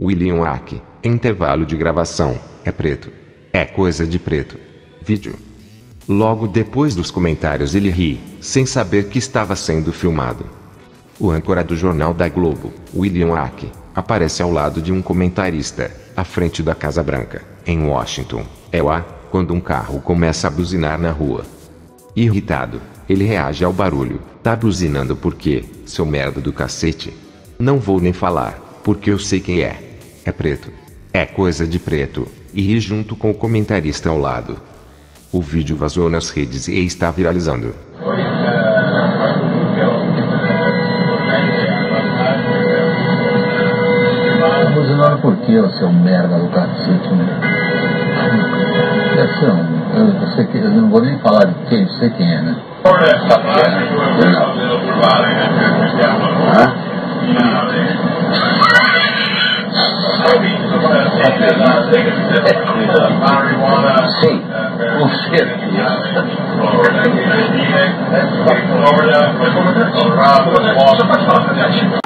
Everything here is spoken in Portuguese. William Waack, intervalo de gravação, é preto. É coisa de preto. Vídeo. Logo depois dos comentários ele ri, sem saber que estava sendo filmado. O âncora do Jornal da Globo, William Waack, aparece ao lado de um comentarista, à frente da Casa Branca, em Washington, quando um carro começa a buzinar na rua. Irritado, ele reage ao barulho. Tá buzinando por quê, seu merda do cacete? Não vou nem falar, porque eu sei quem é. É preto. É coisa de preto, e ri junto com o comentarista ao lado. O vídeo vazou nas redes e está viralizando. Por que o seu merda do cacete? Eu não vou nem falar de quem, eu sei quem é, né? Sim, com certeza.